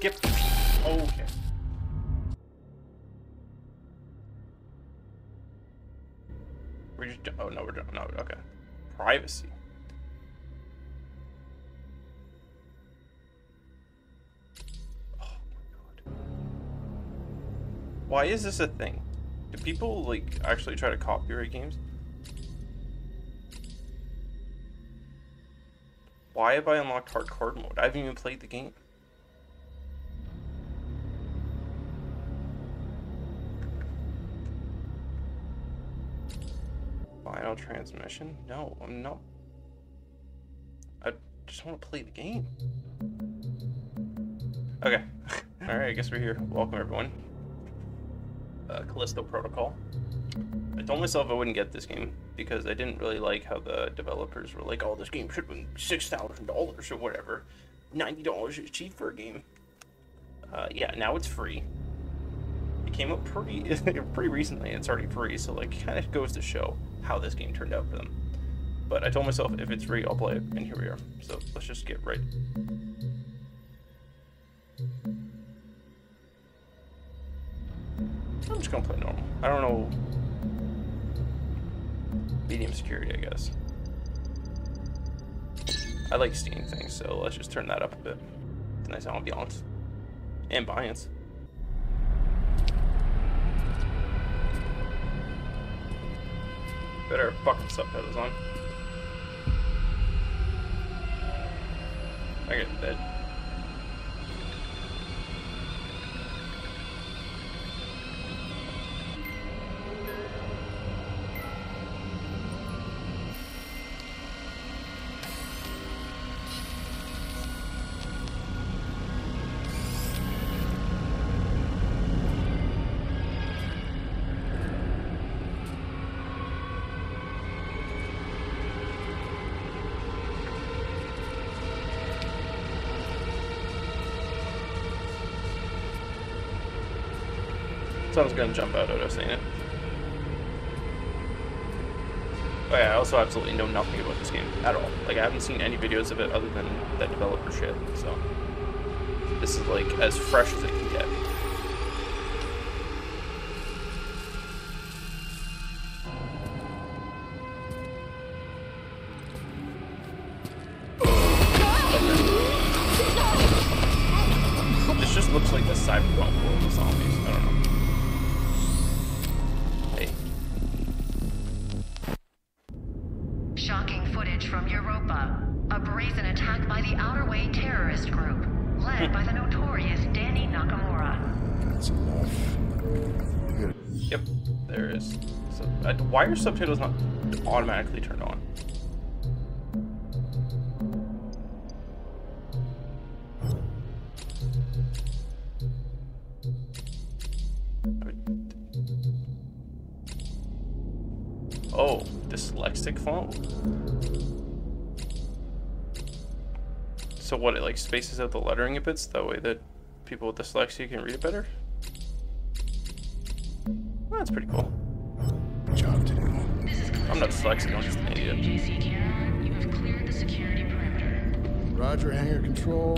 skip. Okay. We're just. Oh no, we're not. No, okay. Privacy. Oh my god. Why is this a thing? Do people like actually try to copyright games? Why have I unlocked hardcore mode? I haven't even played the game. Final transmission? No, I'm not. I just want to play the game. Okay. Alright, I guess we're here. Welcome, everyone. Callisto Protocol. I told myself I wouldn't get this game because I didn't really like how the developers were like, oh, this game should have been $6,000 or whatever. $90 is cheap for a game. Yeah, now it's free. It came out pretty recently and it's already free, so like kind of goes to show how this game turned out for them. But I told myself if it's free, I'll play it, and here we are. So let's just get right. I'm just gonna play normal. I don't know. Medium security, I guess. I like seeing things, so let's just turn that up a bit. It's a nice ambiance. Ambiance. Better fucking subtitles on. I get in bed. Someone's gonna jump out at us, ain't it? Oh yeah, I also absolutely know nothing about this game at all. Like, I haven't seen any videos of it other than that developer shit, so. This is like as fresh as it can get. This just looks like the cyberpunk world of zombies, I don't know. Shocking footage from Europa. A brazen attack by the Outerway terrorist group, led by the notorious Danny Nakamura. That's enough. Yep, there is. So, why are subtitles not automatically turned on? Oh, dyslexic phone. So what, it like spaces out the lettering a bit so that way that people with dyslexia can read it better? Well, that's pretty cool. Good job today. I'm not dyslexic, I'm just an idiot. You have cleared the security perimeter. Roger, hangar control.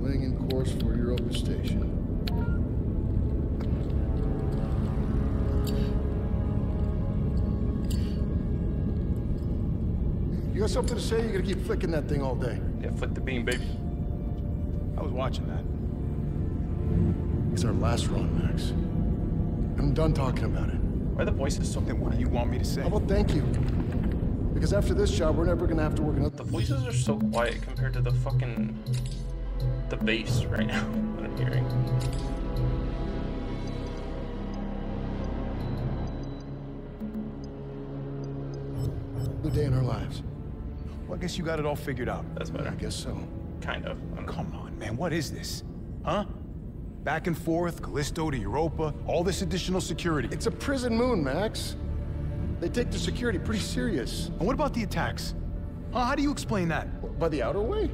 Laying in course for Europa Station. You got something to say? You're gonna keep flicking that thing all day. Yeah, flick the beam, baby. I was watching that. It's our last run, Max. I'm done talking about it. Why are the voices so quiet? What do you want me to say? Oh, well, thank you. Because after this job, we're never gonna have to work another. The voices are so quiet compared to the fucking the bass right now that I'm hearing. The day in our lives. Well, I guess you got it all figured out. That's better. I guess so. Kind of. Come on, man. What is this? Huh? Back and forth, Callisto to Europa, all this additional security. It's a prison moon, Max. They take the security pretty serious. And what about the attacks? Huh? How do you explain that? By the outer way?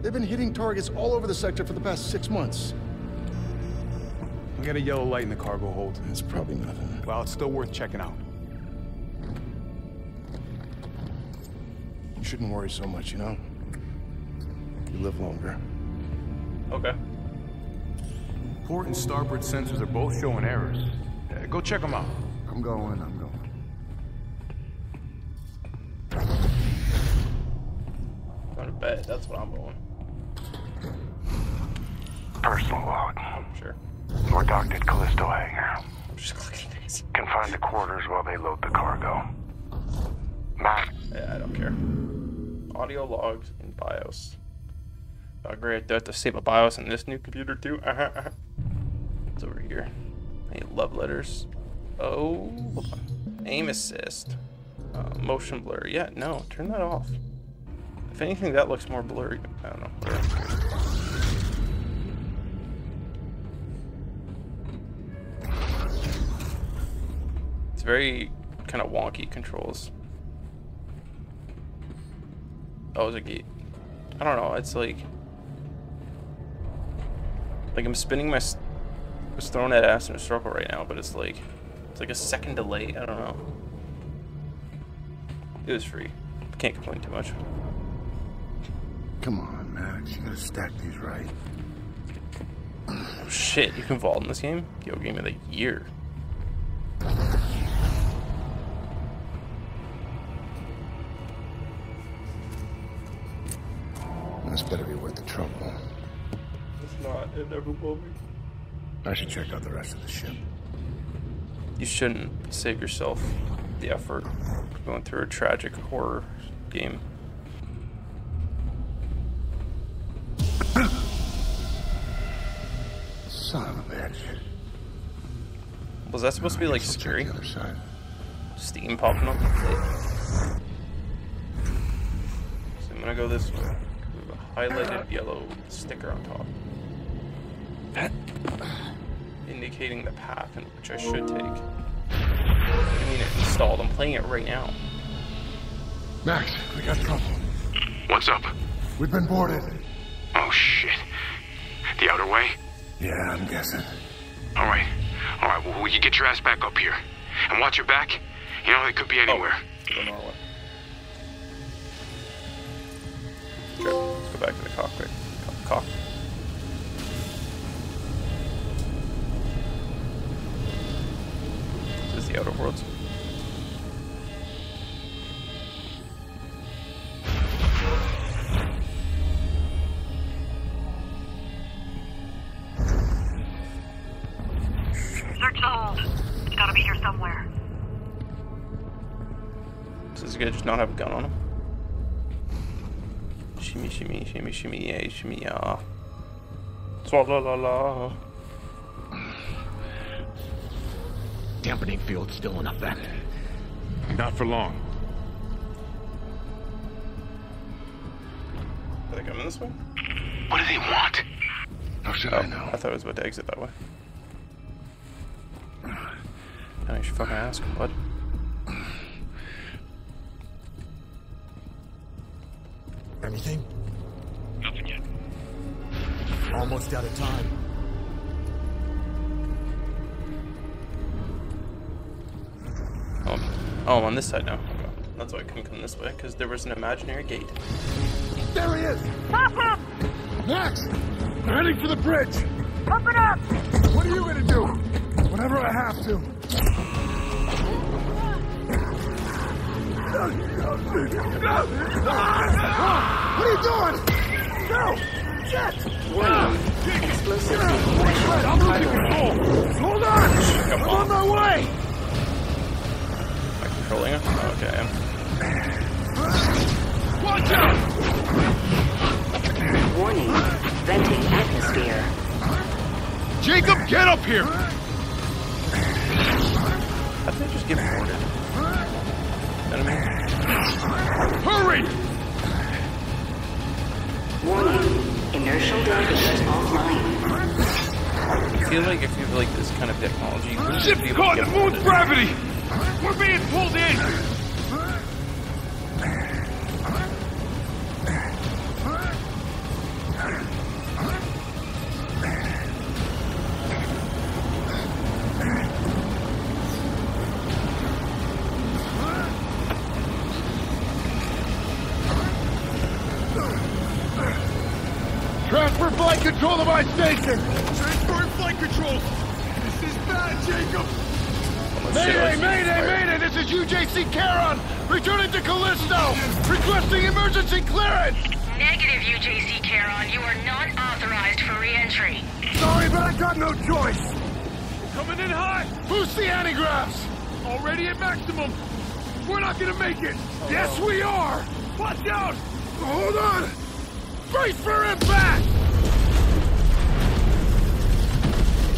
They've been hitting targets all over the sector for the past 6 months. I got a yellow light in the cargo hold. That's probably nothing. Well, it's still worth checking out. You shouldn't worry so much, you know? You live longer. Okay. Port and starboard sensors are both showing errors. Go check them out. I'm going. I'm gonna bet that's what I'm going. Personal log. Sure. We're docked at Callisto Hangar. I'm just clicking things. Confine the quarters while they load the cargo. Matt. Yeah, I don't care. Audio logs in BIOS. Oh great, do I have to save a BIOS in this new computer too? It's over here. I need love letters. Oh, aim assist. Motion blur. Yeah, no, turn that off. If anything, that looks more blurry. I don't know. It's very kind of wonky controls. Oh, it's a gate. I don't know. It's like I'm spinning my throwing that ass in a circle right now, but it's like a second delay. I don't know. It was free. Can't complain too much. Come on, Max. You gotta stack these right. Oh shit! You can vault in this game. Yo, game of the year. This better be worth the trouble. It's not. It never will be. I should check out the rest of the ship. You shouldn't. Save yourself the effort of going through a tragic horror game. Son of a bitch. Was that supposed to be like scary? Steam popping up. So I'm gonna go this way. Highlighted yellow sticker on top, indicating the path in which I should take. I mean, it installed. I'm playing it right now. Max, we got trouble. What's up? We've been boarded. Oh shit! The outer way? Yeah, I'm guessing. All right. Well, you get your ass back up here, and watch your back. You know, it could be anywhere. Oh. Sure. Let's go back to the cockpit. This is the Outer Worlds. Search the hold. It's gotta be here somewhere. Does this guy just not have a gun on him? Shimmy, shimmy, shimmy, shimmy, yeah, shimmy, yeah. Swalla la la. Dampening field still enough then. Not for long. Are they coming this way? What do they want? How should I know? I thought it was about to exit that way. Now you should fucking ask him, bud. Anything? Nothing yet. Almost out of time. Oh, I'm on this side now. Okay. That's why I couldn't come this way, because there was an imaginary gate. There he is! Pop up! Max! I'm heading for the bridge! Pump it up! What are you gonna do? Whatever I have to. No! What are you doing? No! Shit! Explosive. I'm losing control. Hold on! I'm on my way! Am I controlling it? Okay. Watch out! Warning. Venting atmosphere. Jacob, get up here! I think just get boarded. Hurry! Warning, inertial damage online. I feel like if you have like this kind of technology, you would just be able to get the moon's gravity! We're being pulled in! Transfer flight control to my station! Transfer flight flight controls. This is bad, Jacob. Mayday, mayday, mayday. This is UJC Charon. Returning to Callisto. Requesting emergency clearance. Negative, UJC Charon. You are not authorized for re-entry. Sorry, but I got no choice. Coming in hot. Boost the antigraphs. Already at maximum. We're not gonna make it. Oh, yes, no. We are. Watch out. Hold on. Brace for impact.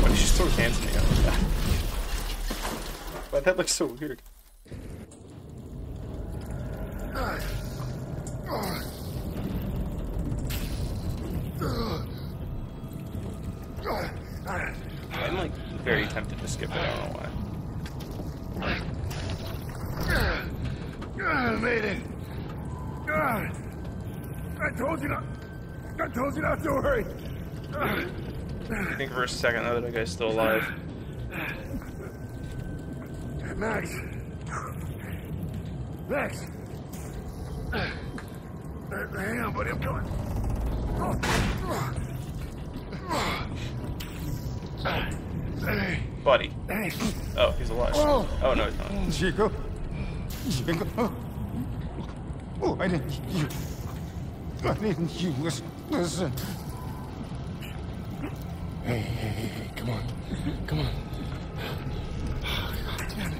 Why did she throw his hands together like that? Why that looks so weird? I'm like very tempted to skip it. I don't know why. Made it. I told you not to worry. I think for a second though, that guy's still alive. Max. Hang on, buddy. I'm coming. Buddy. Oh, he's alive. Oh no, he's not. Chico. Jacob. Oh, why didn't you listen? Hey, come on. Oh, God damn it.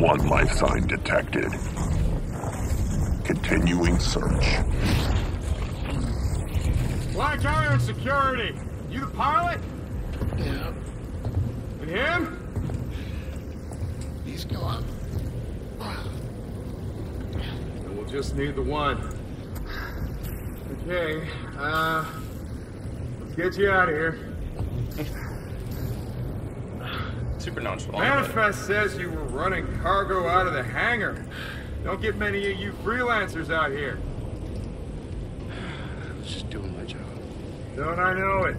One life sign detected. Continuing search. Black Iron Security! You the pilot? Yeah. And him? He's gone. And we'll just need the one. Okay, let's get you out of here. Super nonchalant. Manifest says you were running cargo out of the hangar. Don't get many of you freelancers out here. I was just doing my job. Don't I know it?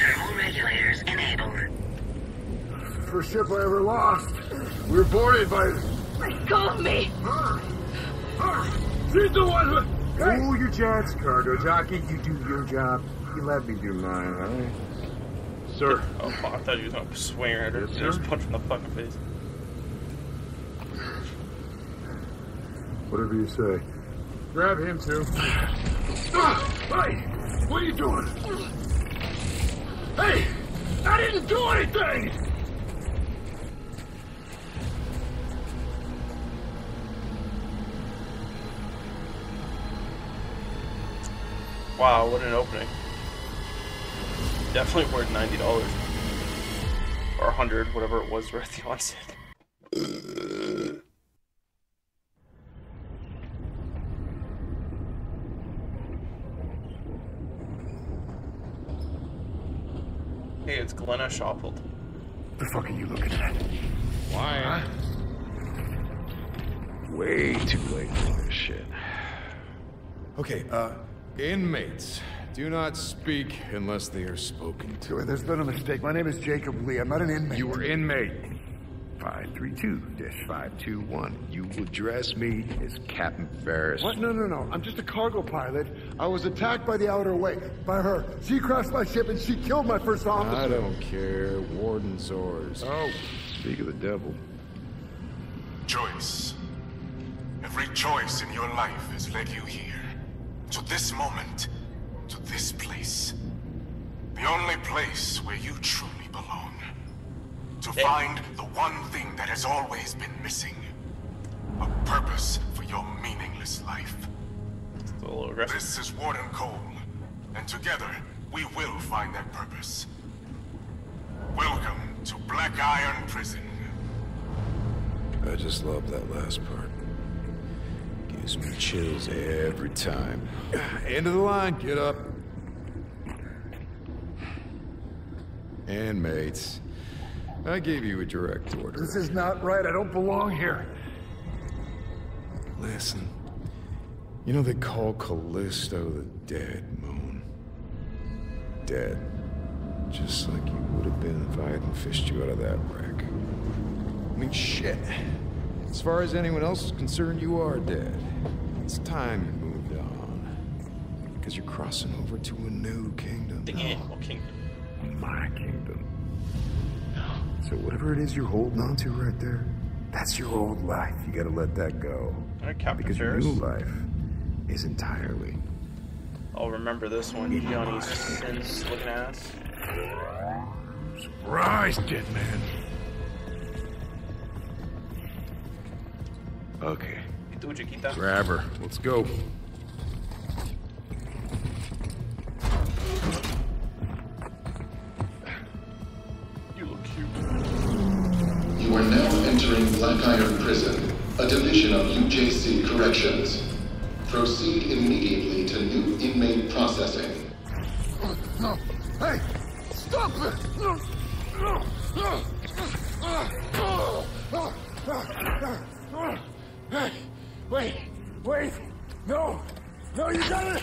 Thermal regulators enabled. First ship I ever lost. We were boarded by... Let go of me! She's the one! Hey. Your chance, cargo jockey. You do your job. You let me do mine, all right? Sir. Oh, I thought you were going to swing at her. Just punch in the fucking face. Whatever you say. Grab him, too. Hey! What are you doing? Hey! I didn't do anything! Wow, what an opening. Definitely worth $90 or $100, whatever it was right at the onset. Hey, it's Glenna Shoppled. The fuck are you looking at? Why? Huh? Way too late for this shit. Okay, inmates. Do not speak unless they are spoken to. There's been a mistake. My name is Jacob Lee. I'm not an inmate. You were inmate. 532-521. You will address me as Captain Ferris. What? No. I'm just a cargo pilot. I was attacked by the Outer Way. By her. She crashed my ship and she killed my first officer. I don't care. Warden Soares. Oh. Speak of the devil. Choice. Every choice in your life has led you here. To this moment. To this place. The only place where you truly belong. To find the one thing that has always been missing. A purpose for your meaningless life. This is Warden Cole, and together we will find that purpose. Welcome to Black Iron Prison. I just love that last part. Gives me chills every time. End of the line, get up. Inmates, I gave you a direct order. This is not right. I don't belong here. Listen. You know they call Callisto the dead moon. Dead. Just like you would have been if I hadn't fished you out of that wreck. I mean, shit. As far as anyone else is concerned, you are dead. It's time you moved on. Because you're crossing over to a new kingdom. My kingdom. So whatever it is you're holding on to right there, that's your old life. You gotta let that go. Because your new life is entirely... I'll remember this one. Johnny's sins looking ass. Surprise, dead man. Okay. Grab her. Let's go. You look cute. You are now entering Black Iron Prison, a division of UJC Corrections. Proceed immediately to new inmate processing. No! Hey! Stop it! No! No! No! Hey! Wait! Wait! No! No, you got it!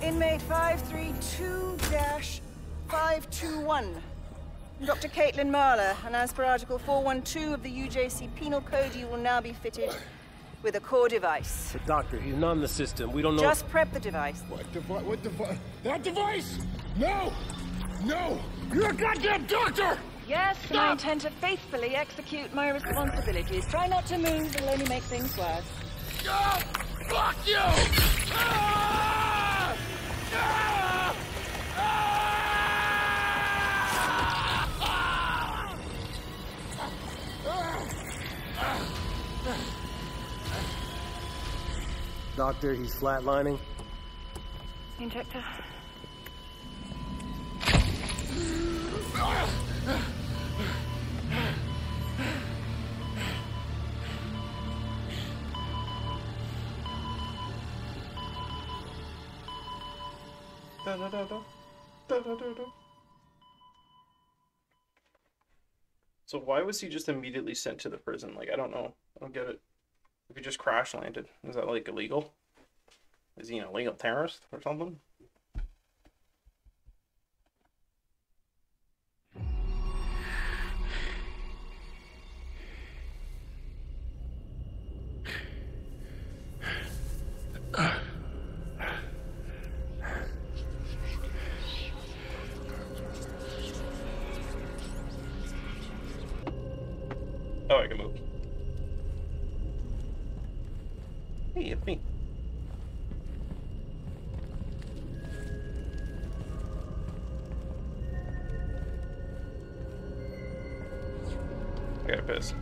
Inmate 532-521. Dr. Caitlin Marler, and as per Article 412 of the UJC Penal Code, you will now be fitted with a core device. But doctor, he's not in the system. We don't know. Just prep the device. What device? What device? That device? No! No! You're a goddamn doctor! Yes, and I intend to faithfully execute my responsibilities. Try not to move, it'll only make things worse. Oh, fuck you! Ah! Ah! Ah! Doctor, he's flatlining. Injector. Da da da da. Da da da da. So why was he just immediately sent to the prison? Like, I don't know. I don't get it. If he just crash landed, is that like illegal? Is he an illegal terrorist or something? Oh, I can move. Hey, it's me. I gotta piss.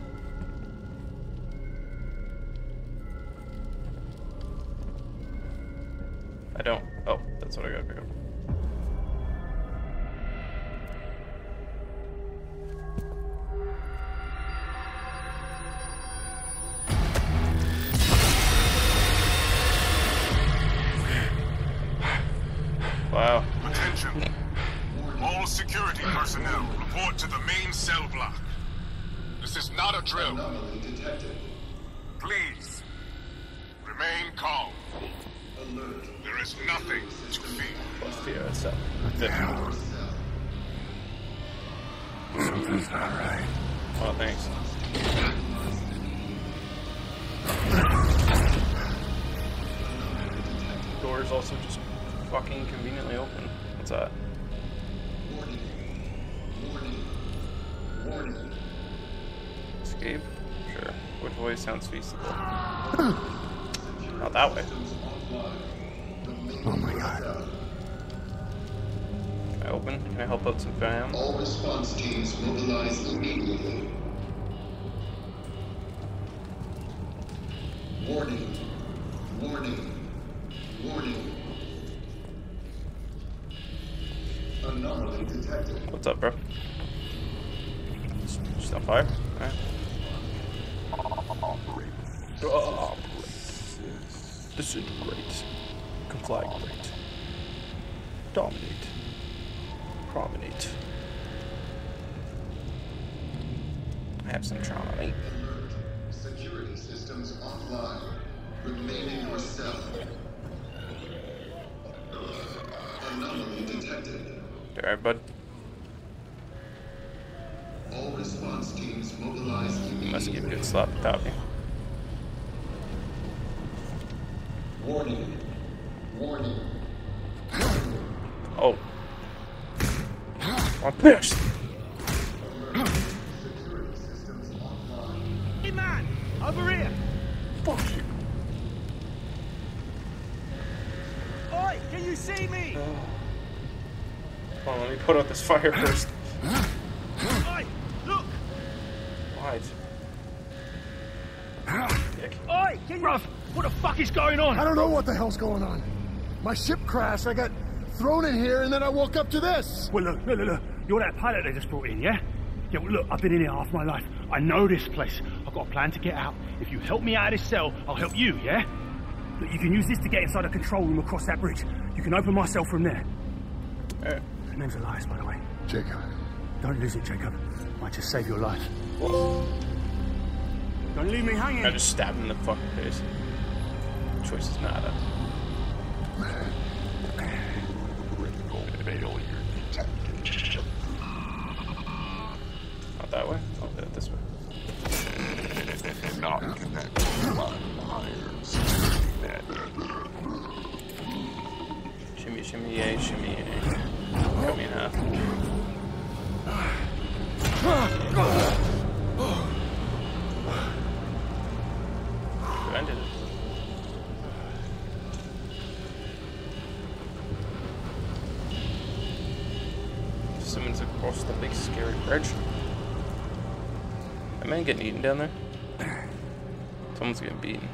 I don't. Oh, that's what I gotta pick up. Sounds feasible. Not that way. Oh my god. Can I open? Can I help out some fam? All response teams mobilize immediately. Warning. Warning. Warning. Anomaly detected. What's up, bro? Just on fire? Alright. Oh, disintegrate, conflagrate, dominate, promenade. I have some trauma, right? blood. Remain in your cell. Anomaly detected. Alright, bud. All response teams mobilized immediately. Must give good slap copy. Warning. Warning. Oh. I'm pissed. Security systems online. Hey man, over here. Fuck you. Oi, can you see me? Hold on, let me put out this fire first. Oi, look. What? Oi, can you... Ruff, what the fuck is going on? I don't know what the hell's going on. My ship crashed, I got thrown in here, and then I woke up to this. Well, look. You're that pilot they just brought in, yeah? Yeah, well, look, I've been in here half my life. I know this place. I've got a plan to get out. If you help me out of this cell, I'll help you, yeah? Look, you can use this to get inside the control room across that bridge. You can open my cell from there. His name's Elias, by the way. Jacob. Don't lose it, Jacob. Might just save your life. Whoa. Don't leave me hanging. I just stabbed him in the fucking face. The choice is not up. Not that way. I'll do it this way. Not connected to my iron security net. Shimmy, shimmy, yay, shimmy, yay. Cut me in half. Who ended it? Someone's across the big scary bridge. That man getting eaten down there? Someone's getting beaten.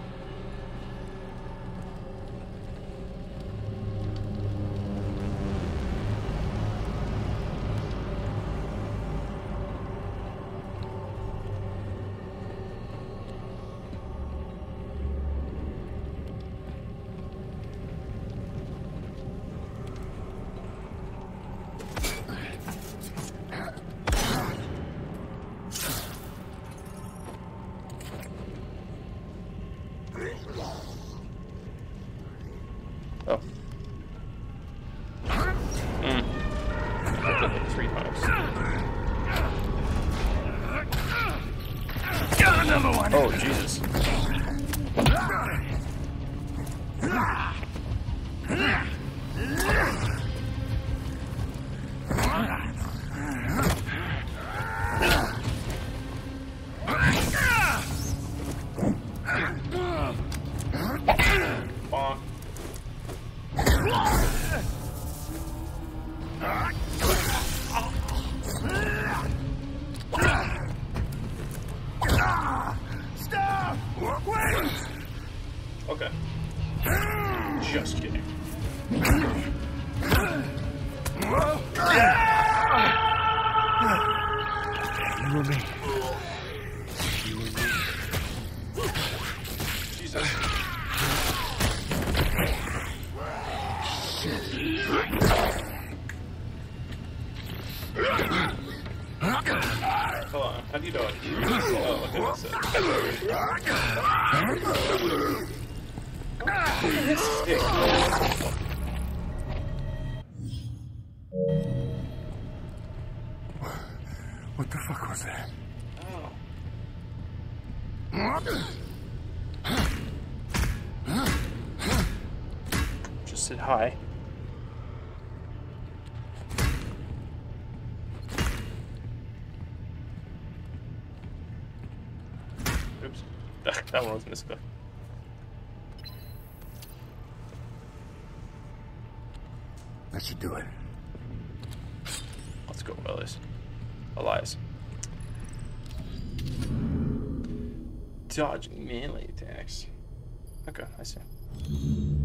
What the fuck was that? Oh. Just said hi. Oops. That one was misclicked. That should do it. Let's go, Elias. Dodge melee attacks. Okay, I see.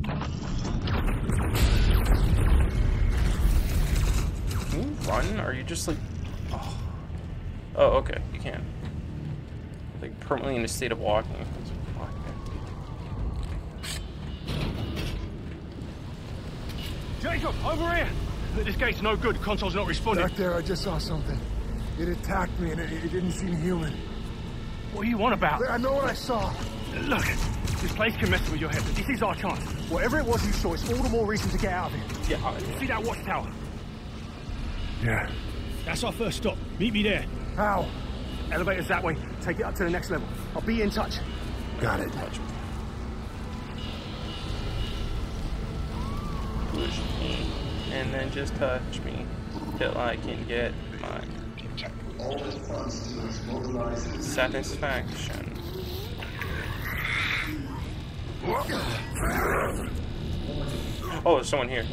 Can you run? Or are you just like... Oh, okay, you can. Like, permanently in a state of walking. Jacob, over here! This gate's no good, the console's not responding. Back there, I just saw something. It attacked me and it didn't seem human. What are you on about? I know what I saw. Look, This place can mess with your head, but this is our chance. Whatever it was you saw, it's all the more reason to get out of here. Yeah, yeah. See that watchtower? Yeah. That's our first stop. Meet me there. How? Elevator's that way. Take it up to the next level. I'll be in touch. Got it. Push me, and then just touch me till I can get my satisfaction. Oh, there's someone here.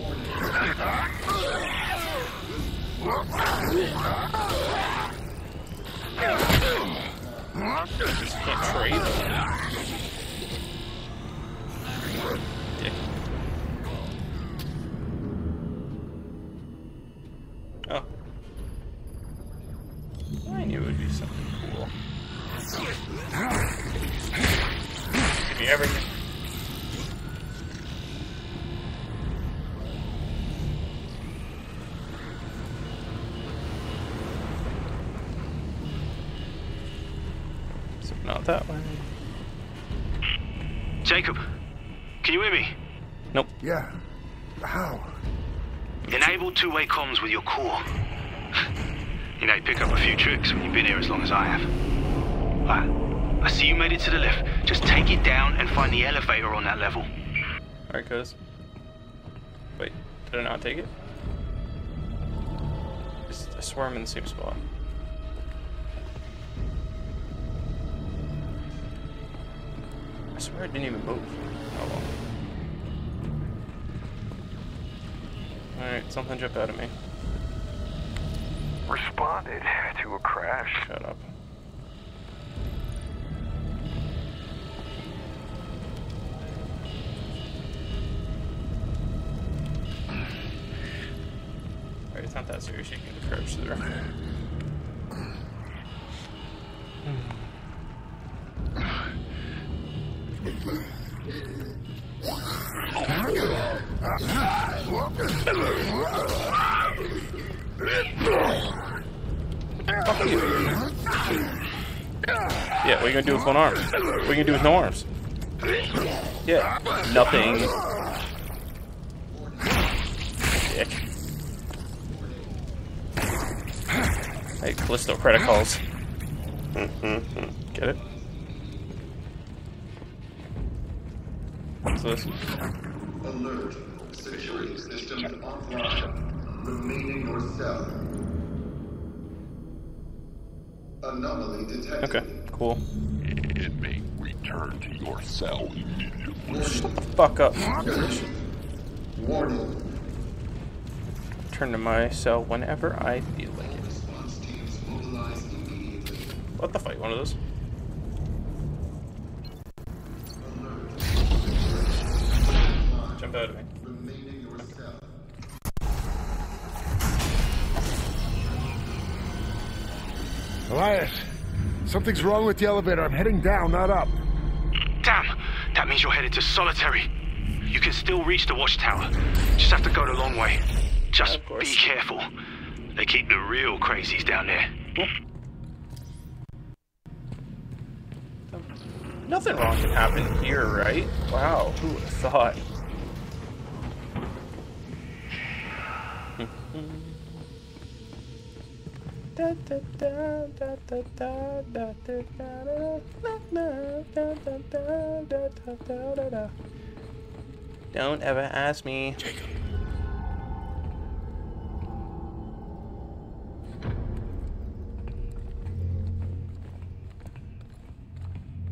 Just can't trade them. Dick. Oh. I knew it would be something cool. If you ever get... Not that way. Jacob, can you hear me? Nope. Yeah. How? Enable two-way comms with your core. You know, you pick up a few tricks when you've been here as long as I have. Right. I see you made it to the lift. Just take it down and find the elevator on that level. Alright, cuz. Wait, did I not take it? I swear I'm in the same spot. I swear I didn't even move. Oh well. Alright, something jumped out at me. Responded to a crash. Shut up. Alright, it's not that serious. You can crouch to the right. Yeah, what are you gonna do with one arm? What are you gonna do with no arms? Yeah, nothing. Dick. Hey, Callisto Protocols. Get it? What's this? Alert. Security system offline. Remain in your cell. Anomaly detected. Okay, cool. It may return to your cell immediately. Shut the fuck up. Warning. Return to my cell whenever I feel like it. What the fuck? One of those? Out of me. Elias, something's wrong with the elevator. I'm heading down, not up. Damn! That means you're headed to solitary. You can still reach the watchtower. Just have to go the long way. Just be careful. They keep the real crazies down there. Well, nothing wrong can happen here, right? Wow, who would have thought? Don't ever ask me. Jacob.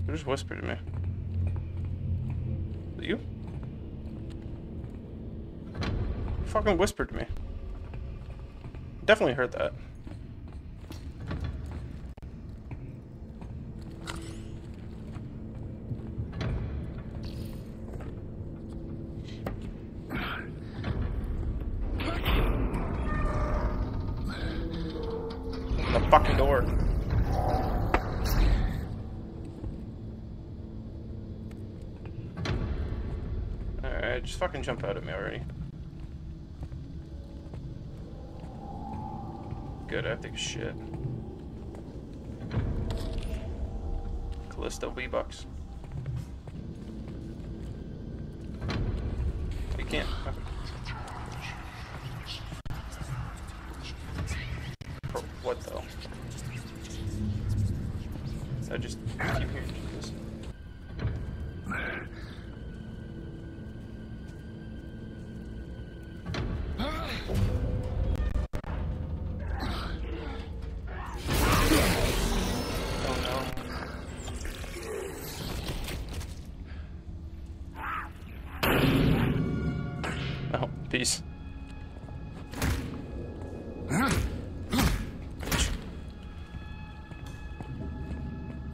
You just whispered to me. Is it you? You fucking whispered to me. Definitely heard that. Fucking door. Alright, just fucking jump out at me already. Good, I have to take a shit. Callisto V-Bucks. Peace.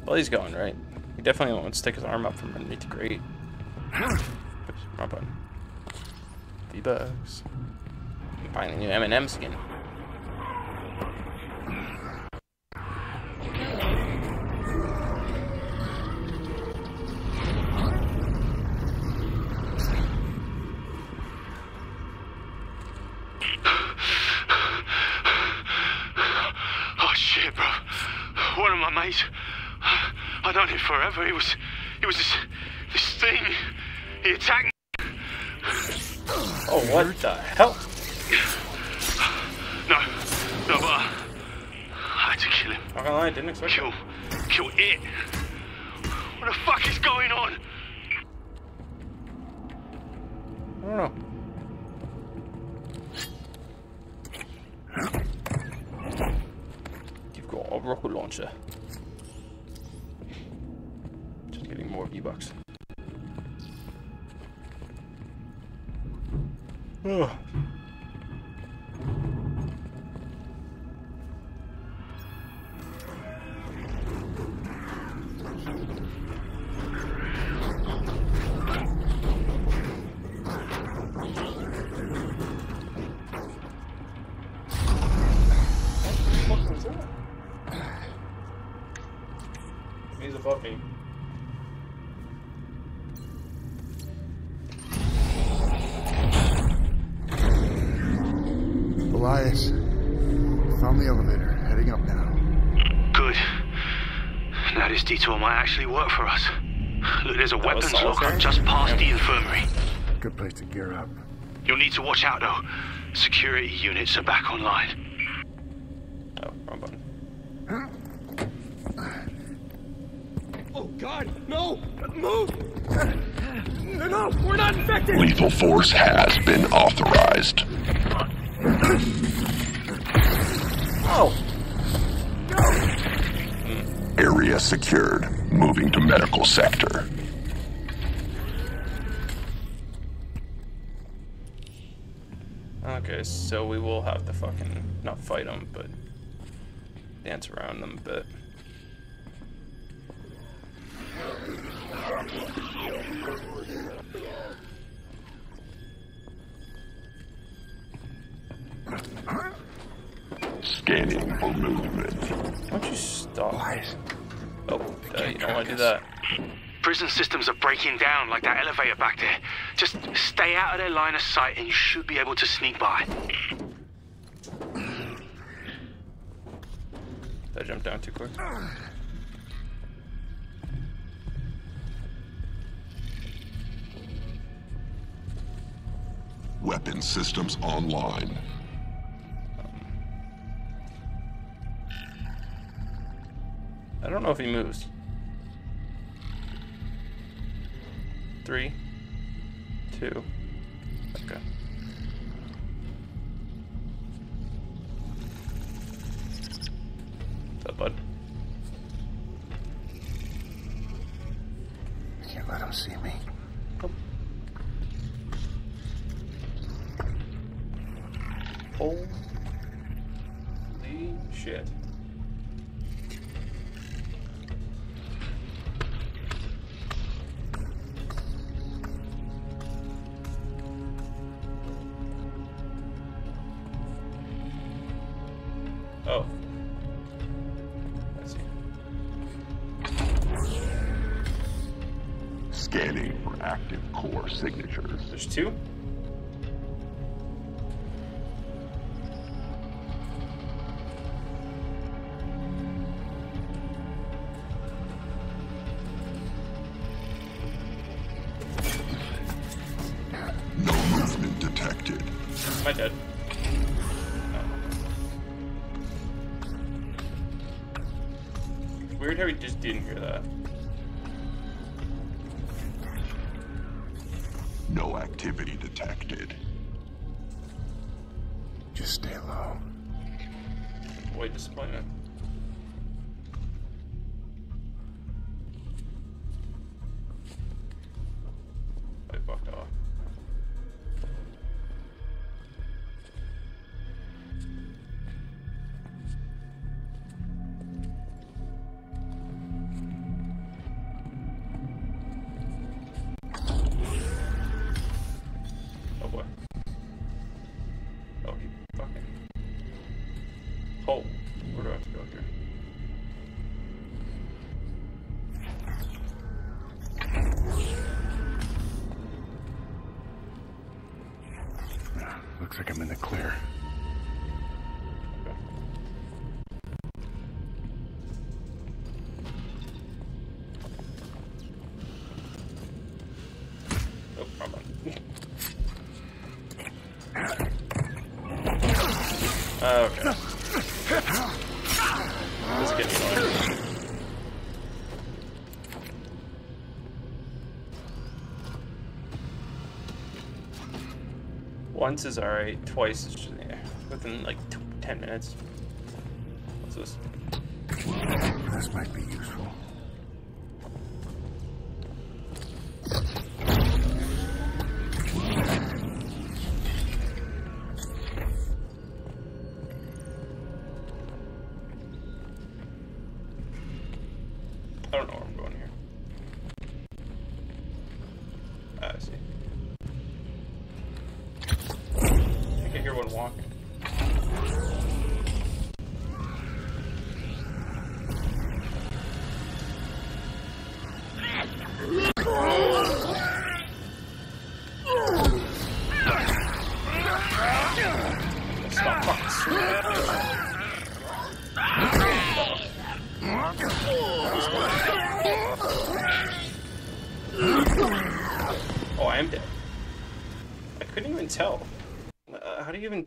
Well, he's going, right? He definitely won't stick his arm up from underneath the grate. Oops, wrong button. Debugs. I'm buying the new M&M skin. I'd known him forever. He was this thing. He attacked me. Oh, what the hell? No, but I had to kill him. I'm not gonna lie, I didn't expect him. Kill it. What the fuck is going on? I don't know. You've got a rocket launcher. More V-Bucks. Oh. What the fuck was that? He's above me. Elias, found the elevator, heading up now. Good. Now this detour might actually work for us. Look, there's a weapons locker just past the infirmary. Good place to gear up. You'll need to watch out though. Security units are back online. Oh, wrong button. Oh God, no! Move! No, we're not infected! Lethal force has been authorized. Oh. Go. Area secured. Moving to medical sector. Okay, so we will have to fucking not fight them, but dance around them a bit. Scanning for movement. Why don't you stop? Oh, you don't want to do that. Prison systems are breaking down like that elevator back there. Just stay out of their line of sight and you should be able to sneak by. Did I jump down too quick? Weapon systems online. I don't know if he moves. 3, 2, okay. What's up, bud? Can't let him see me. Oh. Holy shit. Oh. I see. Scanning for active core signatures. There's two? No movement detected. Am I dead? Weird how he just didn't hear that. No activity detected. Just stay low. Avoid disappointment. I fucked off. Where do I have to go here? Looks like I'm in the clear. Once is alright, twice is just, yeah, within like 10 minutes. What's this? This might be useful.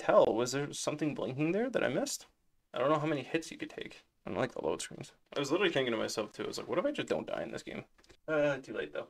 Tell, was there something blinking there that I missed? I don't know how many hits you could take. I don't like the load screens. I was literally thinking to myself too, I was like, what if I just don't die in this game? Too late though.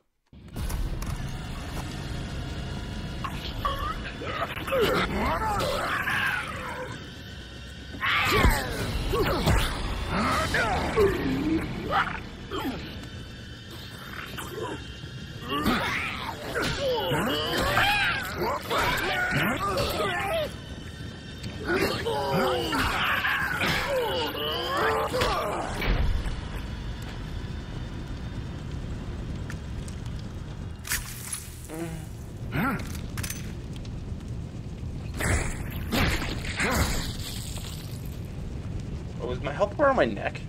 Oh, is my health bar on my neck?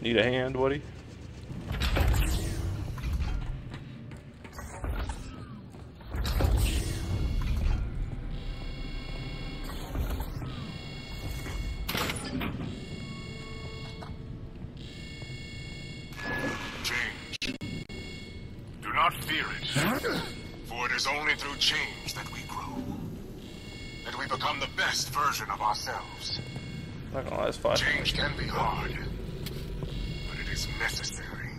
Need a hand, Woody? Change can be hard, but it is necessary.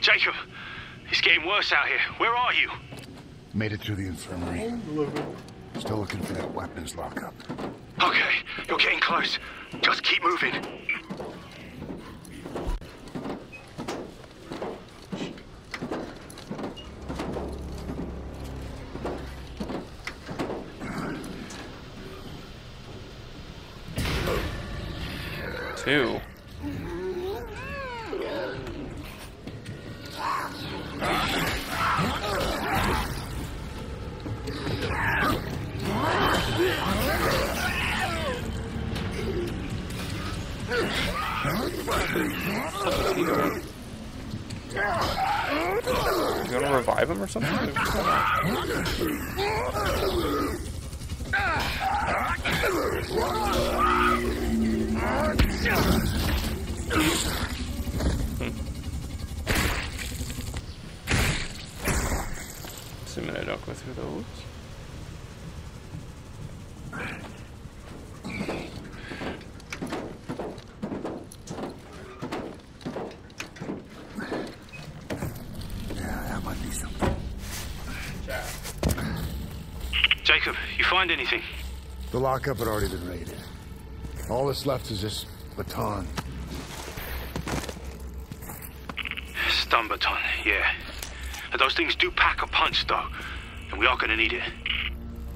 Jacob, it's getting worse out here. Where are you? Made it through the infirmary. Still looking for that weapons lockup. Okay, you're getting close. Just keep moving. Two. Him or something? Assuming I don't go through those. Find anything? The lockup had already been raided. All that's left is this baton. Stun baton, yeah. And those things do pack a punch, though, and we are going to need it.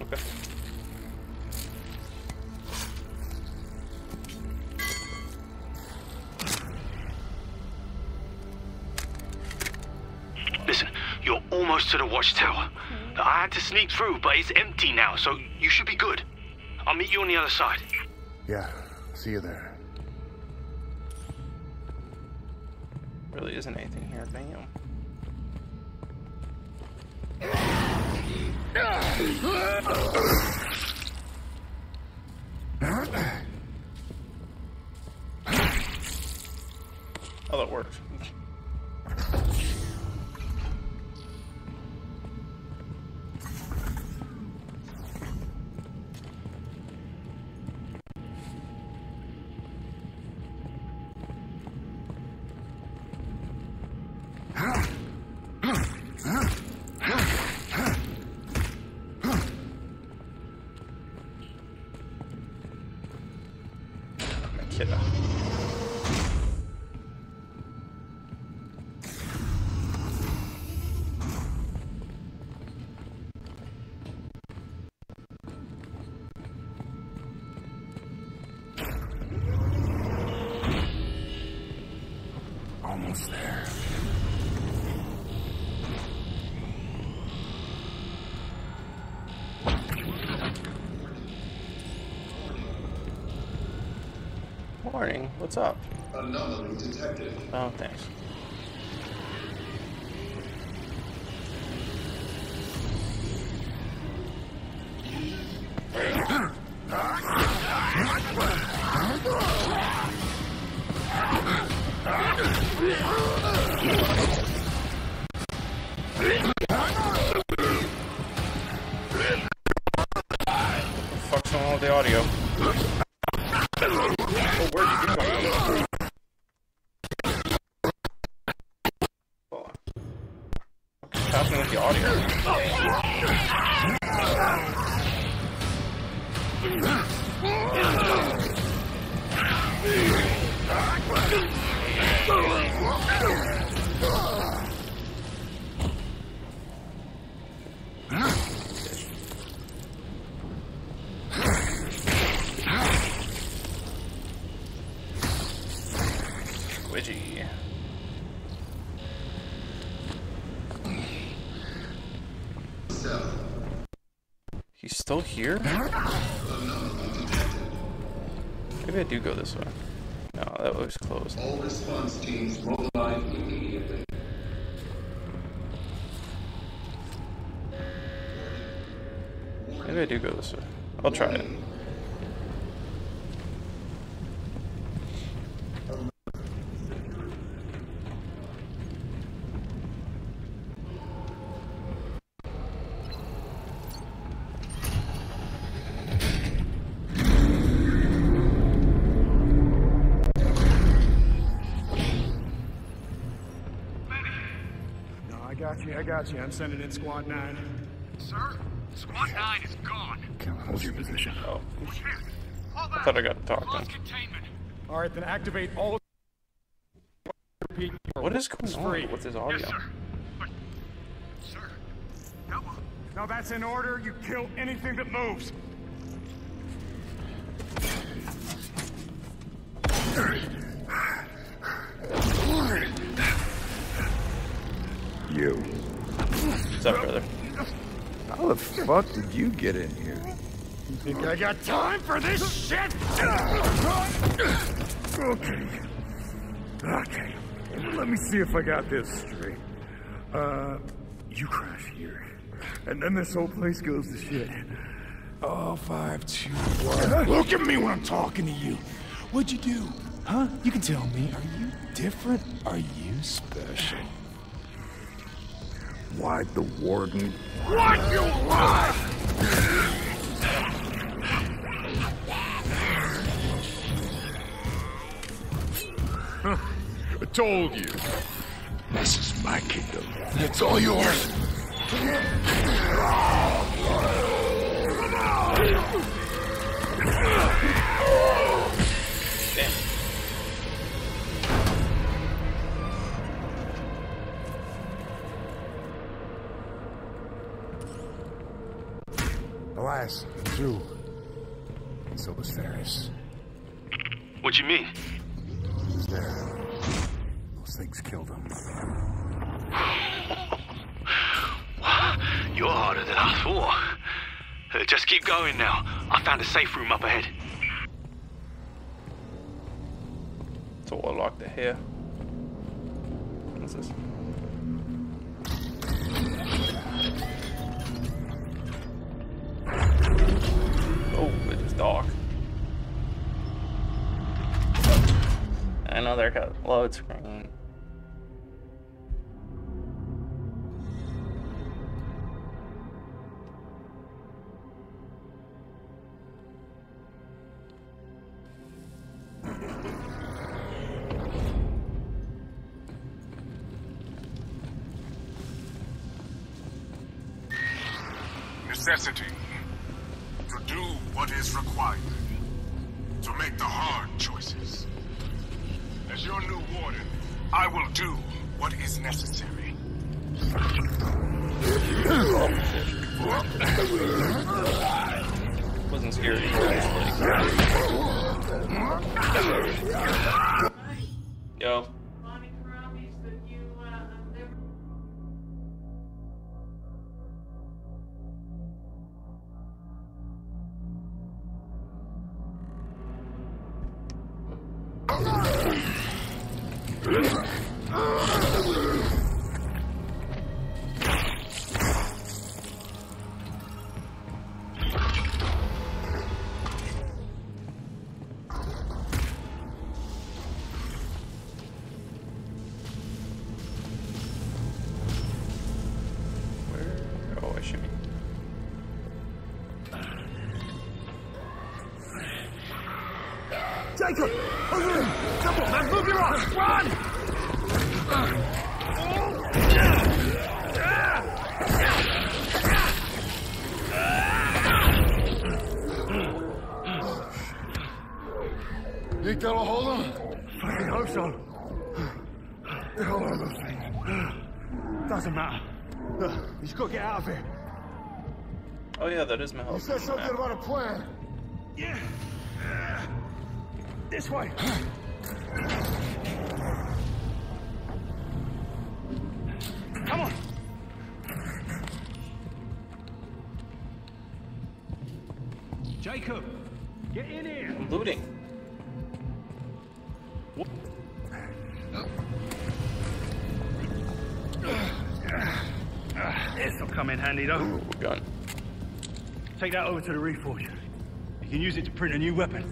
Okay. Listen, you're almost to the watchtower. I had to sneak through, but it's empty now, so you should be good. I'll meet you on the other side. Yeah, see you there. Really isn't anything here, damn. Oh, that worked. What's up? Anomaly detected. Oh, thanks. Still here? Maybe I do go this way. No, that was closed. All response teams roll live immediately. Maybe I do go this way. I'll try it. Gotcha. I'm sending in Squad 9. Sir, Squad 9 is gone. Come on, hold your position. Oh. I thought I got to talk. All right, then activate all. What is going on with his audio? Yes, sir. But, sir, no. Now that's in order. You kill anything that moves. You. What's up, brother? How the fuck did you get in here? You think I got time for this shit? Okay. Okay. Let me see if I got this straight. You crash here. And then this whole place goes to shit. Oh, 5, 2, 1. Look at me when I'm talking to you. What'd you do? Huh? You can tell me. Are you different? Are you special? Why'd the warden? What you lie? Huh. I told you. This is my kingdom. It's all yours. Damn. Elias, I'm through. And so was Ferris. What you mean? He was there. Those things killed him. Just keep going now. I found a safe room up ahead. That's all I like to hear. What's this? Oh, it is dark. Another got load screen. Necessity to do what is required, to make the hard choices. As your new warden, I will do what is necessary. Wasn't scared either. Yo. Jacob! Come on, man, move your arms! Run! You got a hold on? Fucking hope so. They're all over the thing. Doesn't matter. You just gotta get out of here. Oh yeah, that is my house. You said something about a plan. Yeah. This way! Come on! Jacob! Get in here! I'm looting. What? This'll come in handy though. Ooh, gun. Take that over to the reforge. You can use it to print a new weapon.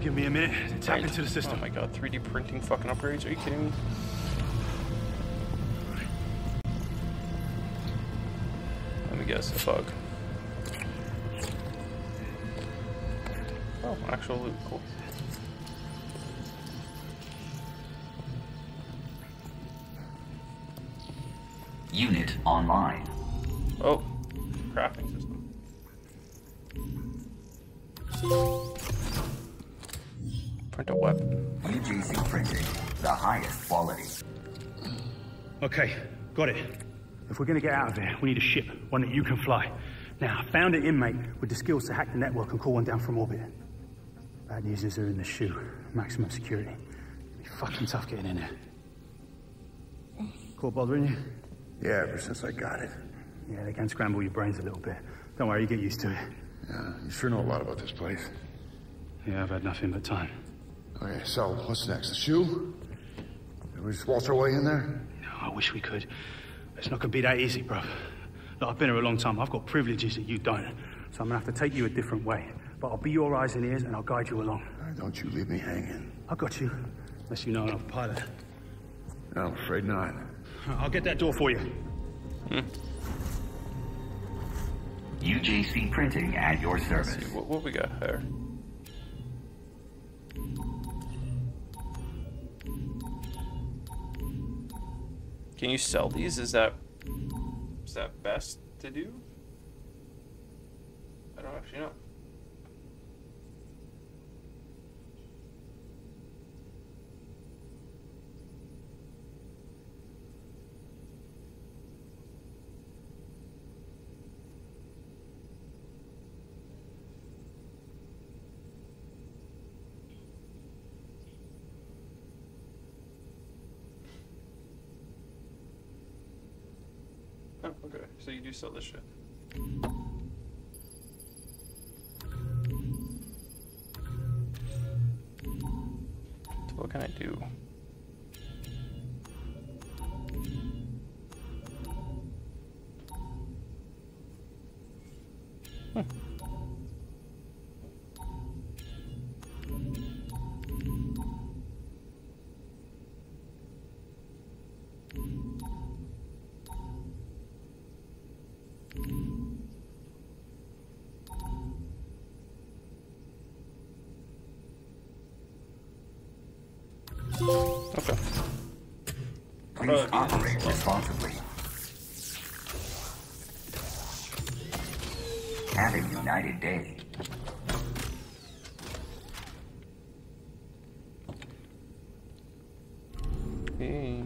Give me a minute to tap into the system. Oh my god, 3D printing fucking upgrades, are you kidding me? Let me guess, a bug. Oh, actual loot, cool. Unit online. Oh, crafting system. A weapon. UJC printing, the highest quality. Okay, got it. If we're gonna get out of here, we need a ship, one that you can fly. Now, I found an inmate with the skills to hack the network and call one down from orbit. Bad news is they're in the shoe, maximum security. It'd be fucking tough getting in there. Caught bothering you? Yeah, ever since I got it. Yeah, they can scramble your brains a little bit. Don't worry, you get used to it. Yeah, you sure know a lot about this place. Yeah, I've had nothing but time. Okay, so what's next? The shoe? Can we just waltz our way in there? No, I wish we could. It's not gonna be that easy, bruv. Look, I've been here a long time. I've got privileges that you don't. So I'm gonna have to take you a different way. But I'll be your eyes and ears and I'll guide you along. Don't you leave me hanging. I got you. Unless you know another pilot. No, I'm afraid not. I'll get that door for you. UJC printing at your service. Let's see, what we got here? Can you sell these? Is that best to do? I don't actually know. Okay, so you do sell this shit. do. Okay. Please operate responsibly. Have a united day. Hey.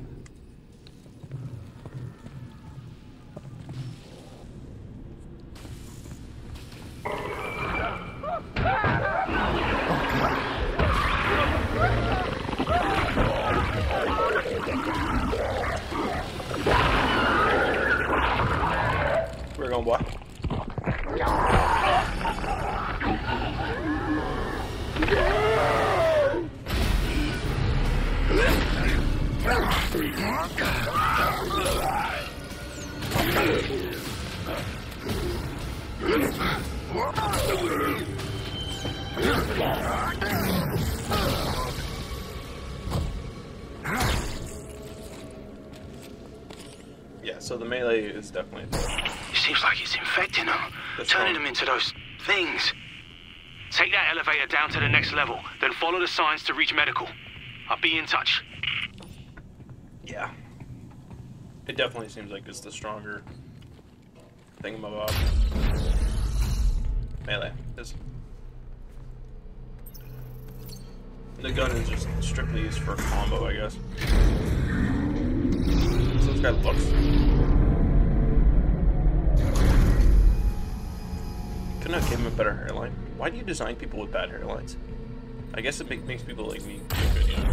So the melee is definitely a... It seems like it's infecting them. That's turning them into those things. Take that elevator down to the next level, then follow the signs to reach medical. I'll be in touch. Yeah. It definitely seems like it's the stronger thingamabob. Melee is. The gun is just strictly used for combo, I guess. So this guy looks. Could not give him a better hairline. Why do you design people with bad hairlines? I guess it makes people like me feel good, you know?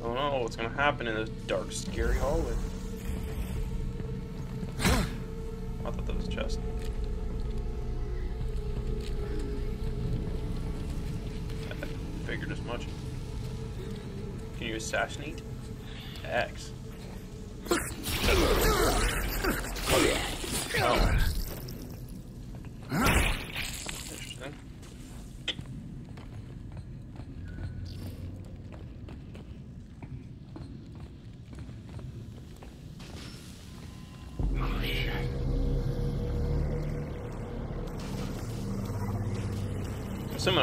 I don't know what's gonna happen in this dark, scary hallway. I thought that was a chest. I figured as much. Can you assassinate? X. Oh. Interesting. I'm assuming I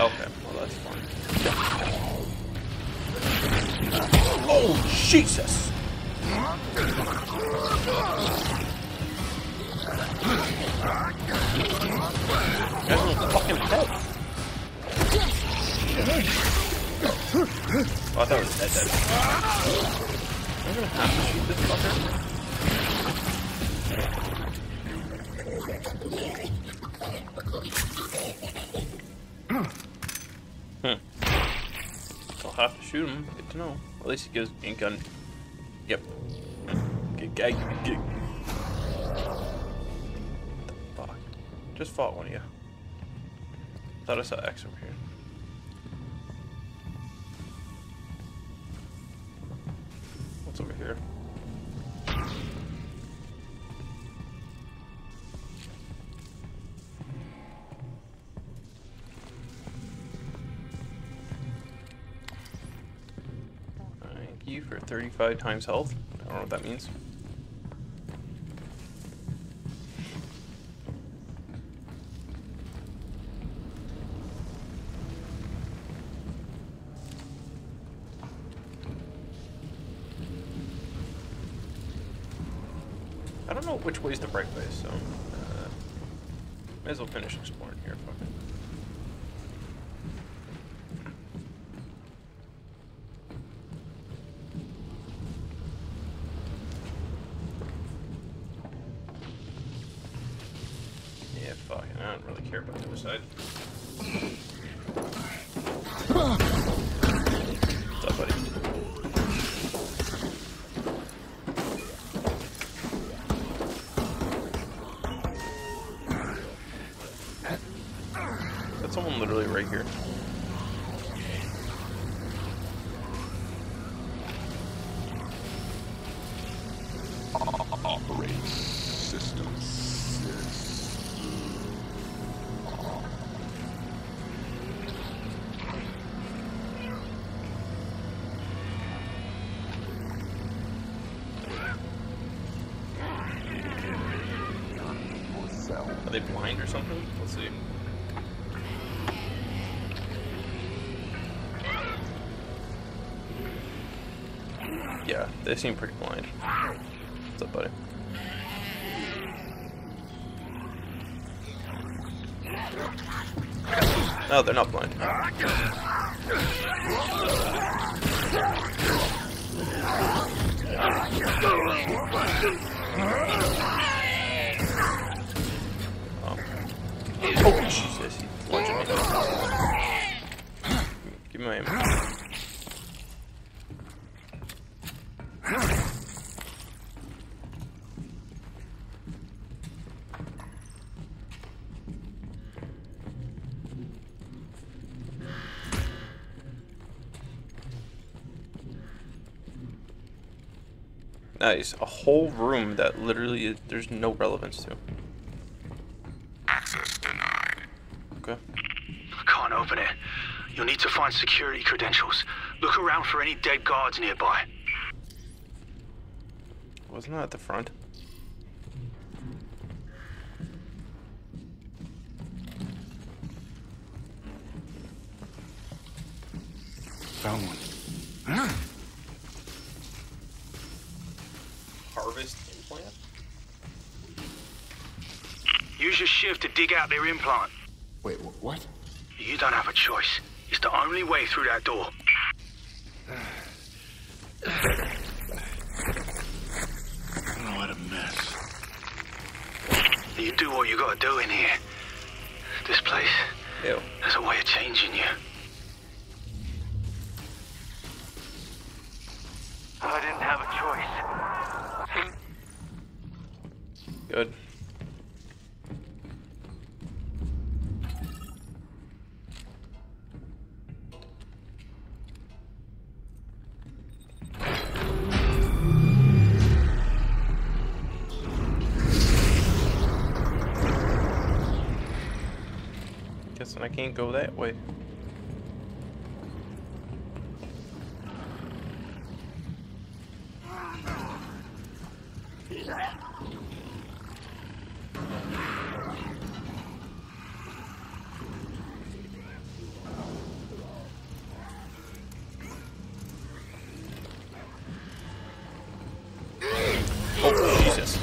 Okay, well that's fine. Oh, Jesus! That's a fucking head. Oh, I thought it was dead. I'm gonna have to shoot this fucker. I'll have to shoot him. Good to know. At least he gives ink on. Yep. Get. Just fought one of you. Thought I saw X over here. What's over here? Thank you for 35 times health. I don't know what that means. Which way's the right way, so may as well finish exploring here. Fuck it. Yeah, fuck it. I don't really care about the other side. What's up, buddy? Are they blind or something? Let's see. Yeah, they seem pretty blind. What's up, buddy? No, they're not blind. Oh, Jesus, he's lunging me down. Give me my ammo. Nice, a whole room that literally is, there's no relevance to. Access denied. Okay. I can't open it. You'll need to find security credentials. Look around for any dead guards nearby. Wasn't that at the front? Found one. Huh? Use your shift to dig out their implant. Wait, what? You don't have a choice. It's the only way through that door. Oh, what a mess. You do what you gotta do in here. This place, ew, there's a way of changing you. I didn't have a choice. Good. And I can't go that way. Oh, Jesus.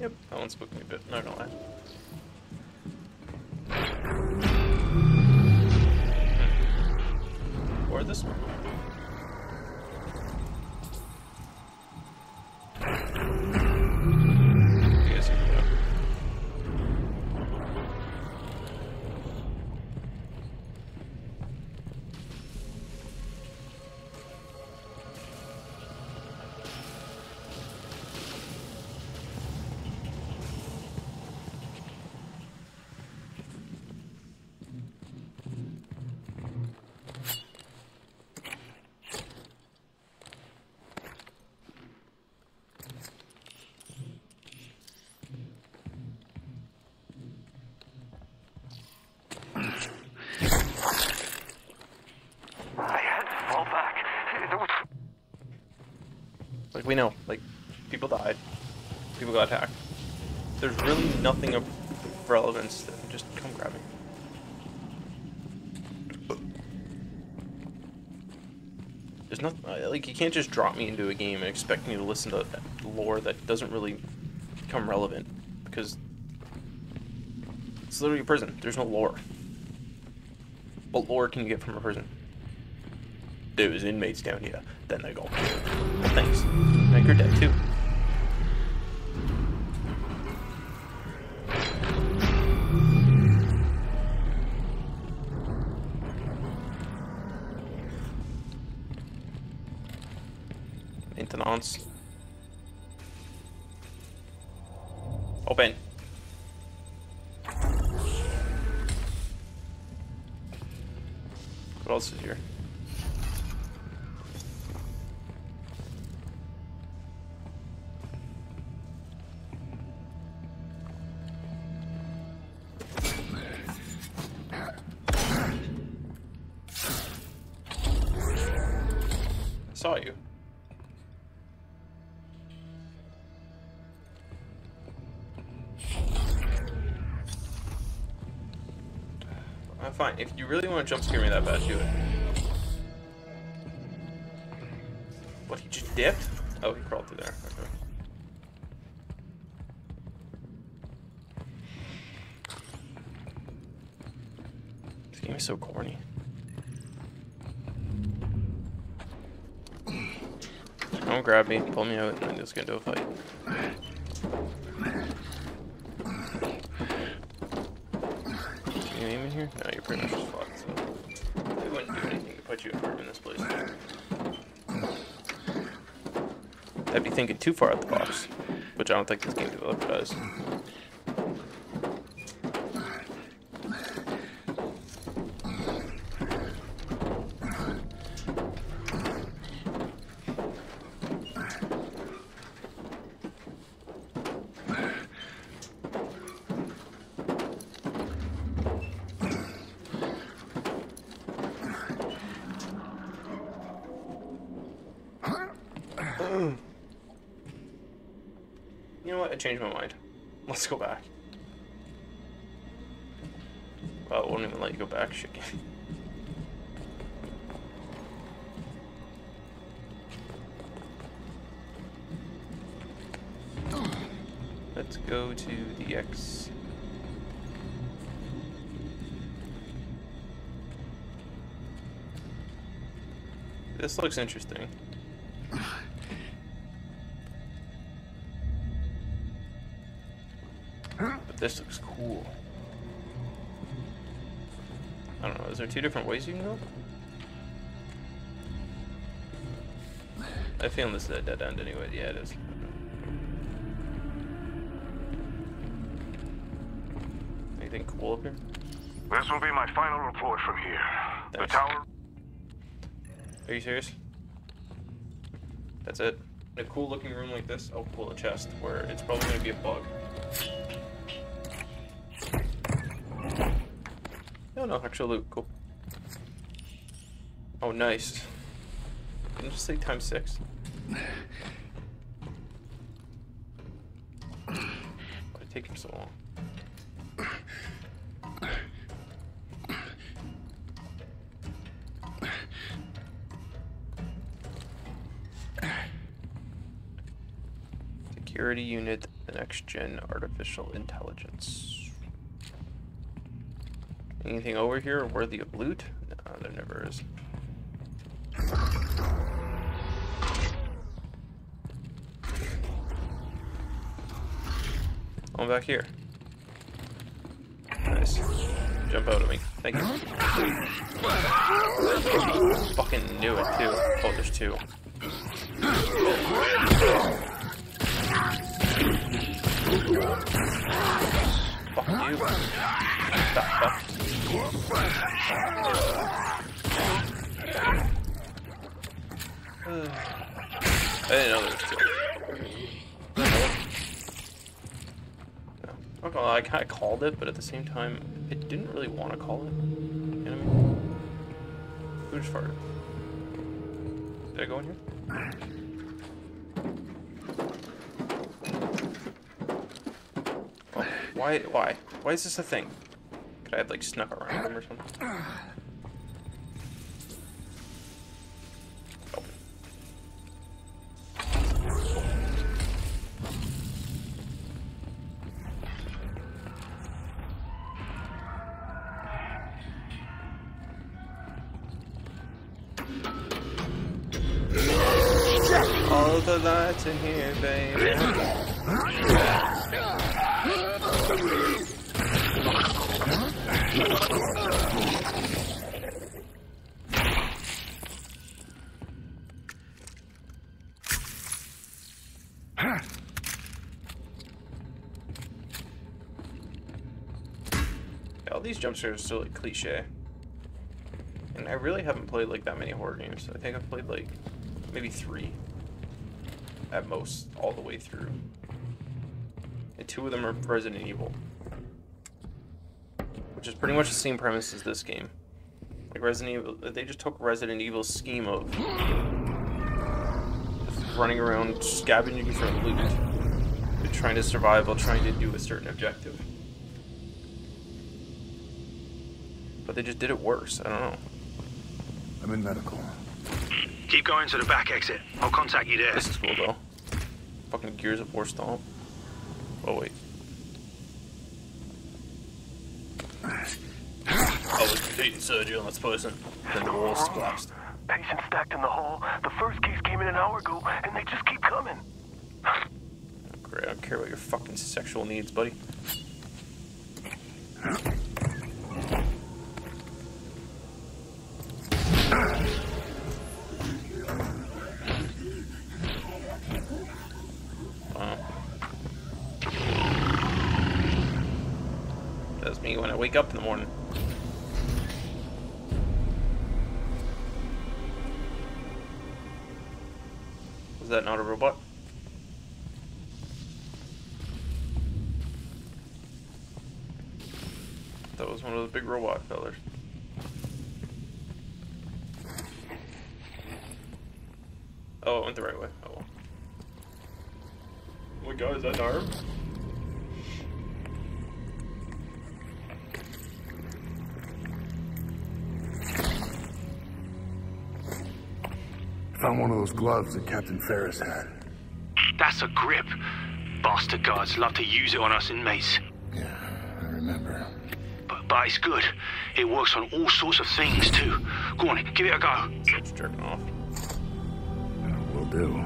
Yep, that one spooked me a bit, not gonna lie. Or this one. Like, we know, like, people died, people got hacked. There's really nothing of relevance that just come grab me. There's nothing, like, you can't just drop me into a game and expect me to listen to lore that doesn't really become relevant, because it's literally a prison. There's no lore. What lore can you get from a prison? There's inmates down here, then they go, well, thanks. Now you're dead too. Maintenance. Open. What else is here? saw you. I'm fine. If you really want to jump scare me that bad, do it. What, he just dipped? Oh, he crawled through there. Okay. This game is so corny. Don't grab me, pull me out, and I'm just gonna do a fight. Can you aim in here? No, you're pretty much just fucked, so they wouldn't do anything to put you in this place. I'd be thinking too far out the box, which I don't think this game developer does. You know what? I changed my mind. Let's go back. Well, it won't even let you go back. Shit. Let's go to the X. This looks interesting. This looks cool. I don't know, is there two different ways you can go? I feel this is a dead end anyway. Yeah, it is. Anything cool up here? This will be my final report from here. Thanks. The tower. Are you serious? That's it. In a cool looking room like this, I'll pull a chest where it's probably gonna be a bug. No, actual loot, cool. Oh, nice. Didn't just say ×6. Why did it take him so long? Security unit, the next gen artificial intelligence. Anything over here worthy of loot? No, there never is. I'm back here. Nice. Jump out at me. Thank you. I fucking knew it too. Oh, there's two. Fuck you. What the fuck? I didn't know there was two. No. Okay, I kind of called it, but at the same time, I didn't really want to call it. You know what I mean? Who just farted? Did I go in here? Oh, why? Why? Why is this a thing? Could I have, like, snuck around him or something? Oh. All the lights in here, baby. All these jump scares are still like cliche, and I really haven't played like that many horror games. I think I've played like maybe 3 at most all the way through, and 2 of them are Resident Evil. Which is pretty much the same premise as this game. Like Resident Evil, they just took Resident Evil's scheme of running around scavenging for loot. They're trying to survive while trying to do a certain objective. But they just did it worse. I don't know. I'm in medical. Keep going to the back exit. I'll contact you there. This is cool, though. Fucking Gears of War stomp. Oh, wait. I was defeating surgery on this person. Then the walls collapsed. Patients stacked in the hall. The first case came in an hour ago, and they just keep coming. Great, I don't care about your fucking sexual needs, buddy. That's me when I wake up in the morning. Is that not a robot? That was one of the big robot fellas. Oh, it went the right way. Oh. Oh my god, is that an arm? Found one of those gloves that Captain Ferris had. That's a grip. Bastard guards love to use it on us inmates. Yeah, I remember. But it's good. It works on all sorts of things, too. Go on, give it a go. It's jerking off. Will do.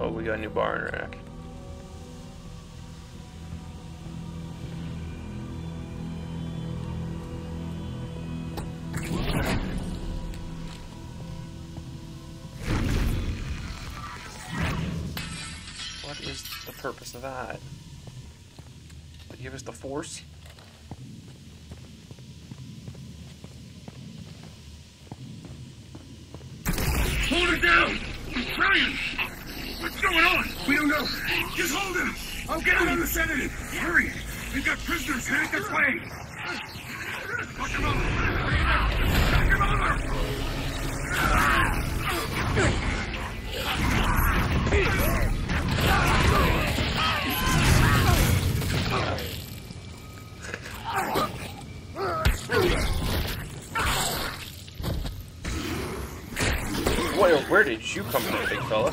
Oh, we got a new bar and rack. Purpose of that. They give us the force. Hold it down! He's trying! What's going on? We don't know. Just hold him! I'll get him on the sedative. Hurry! We've got prisoners headed this way! Watch him over! Knock him over! Boy, oh, where did you come from, big fella?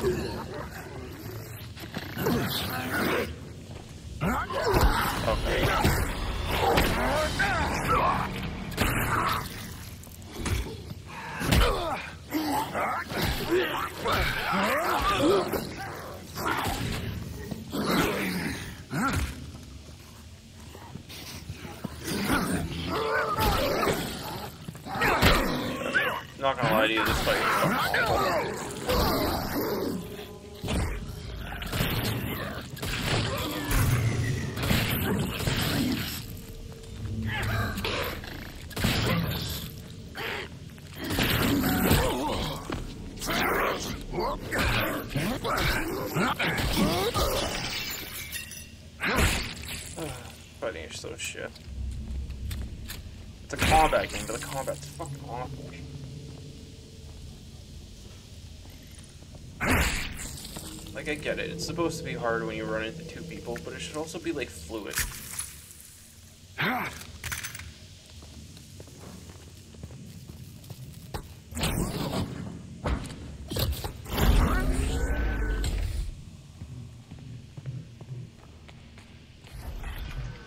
Okay. Not gonna lie to you, this fight is fucking awful. Fighting is so shit. It's a combat game, but the combat's fucking awful. Like, I get it. It's supposed to be hard when you run into two people, but it should also be, like, fluid. I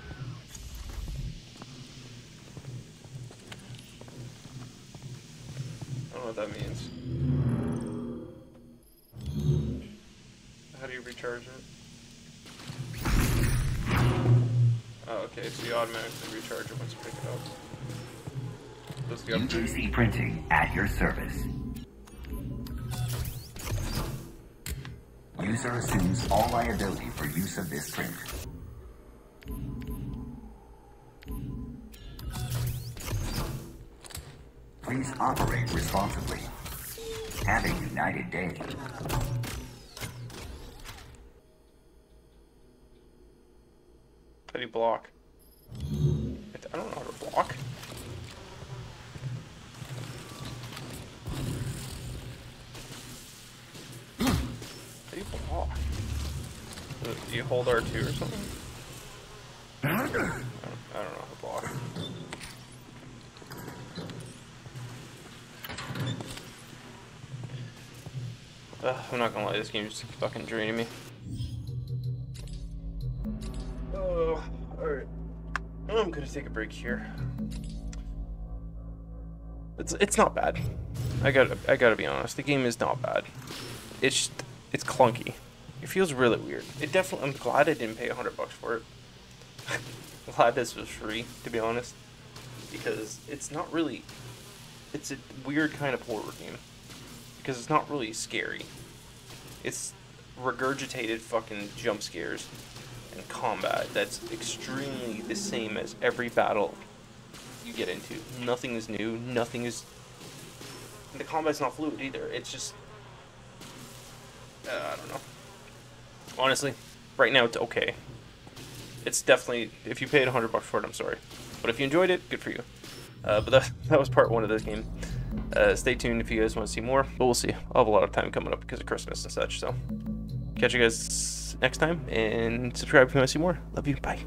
don't know what that means. How do you recharge it? Oh, okay, so you automatically recharge it once you pick it up. Let's go. UJC Printing at your service. User assumes all liability for use of this print. Please operate responsibly. Have a united day. How do you block? I don't know how to block. do you hold R2 or something? I don't know how to block. I'm not gonna lie, this game's just fucking draining me. Oh, alright. I'm gonna take a break here. It's not bad. I gotta be honest. The game is not bad. It's just, it's clunky. It feels really weird. It definitely. I'm glad I didn't pay $100 for it. I'm glad this was free, to be honest, because it's not really. It's a weird kind of horror game, because it's not really scary. It's regurgitated fucking jump scares and combat that's extremely the same as every battle you get into. Nothing is new. Nothing is. The combat's not fluid either. It's just. I don't know. Honestly, right now it's okay. It's definitely, if you paid $100 for it, I'm sorry. But if you enjoyed it, good for you. But that was part one of this game. Stay tuned if you guys want to see more. But we'll see. I'll have a lot of time coming up because of Christmas and such. So catch you guys next time. And subscribe if you want to see more. Love you. Bye.